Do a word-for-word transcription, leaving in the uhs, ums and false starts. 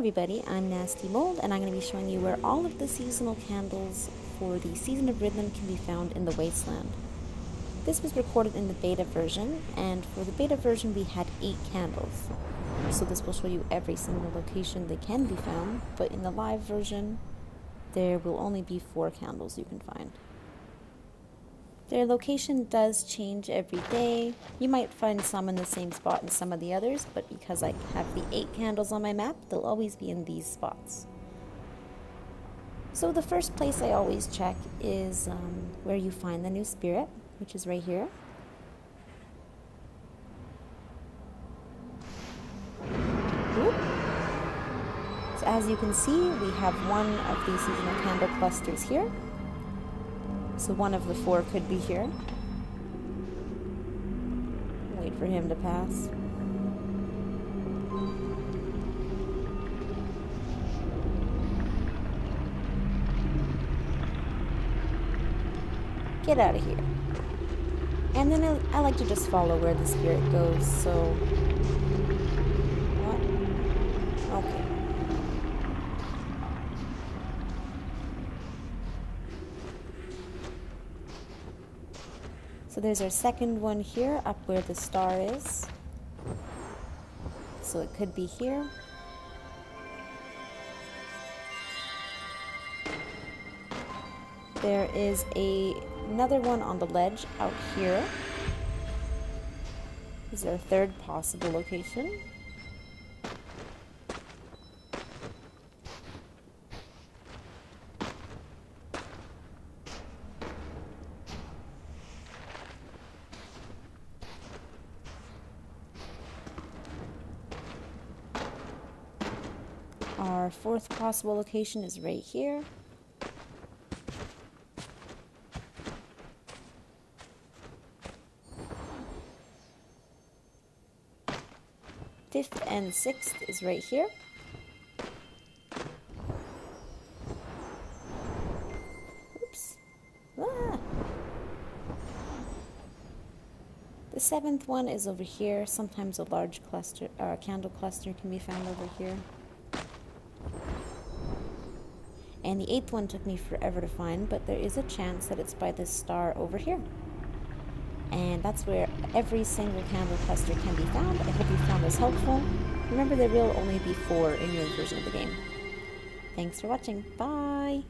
everybody, I'm Nasty Mold, and I'm going to be showing you where all of the seasonal candles for the Season of Rhythm can be found in the Wasteland. This was recorded in the beta version, and for the beta version we had eight candles. So this will show you every single location they can be found, but in the live version there will only be four candles you can find. Their location does change every day. You might find some in the same spot and some of the others, but because I have the eight candles on my map, they'll always be in these spots. So the first place I always check is um, where you find the new spirit, which is right here. Ooh. So as you can see, we have one of the seasonal candle clusters here. So one of the four could be here. Wait for him to pass. Get out of here. And then I, I like to just follow where the spirit goes, so... What? Okay. So there's our second one here, up where the star is. So it could be here. There is a, another one on the ledge out here. This is our third possible location. Our fourth possible location is right here. Fifth and sixth is right here. Oops. Ah. The seventh one is over here. Sometimes a large cluster or a candle cluster can be found over here. And the eighth one took me forever to find, but there is a chance that it's by this star over here. And that's where every single candle cluster can be found. I hope you found this helpful. Remember, there will only be four in your version of the game. Thanks for watching. Bye!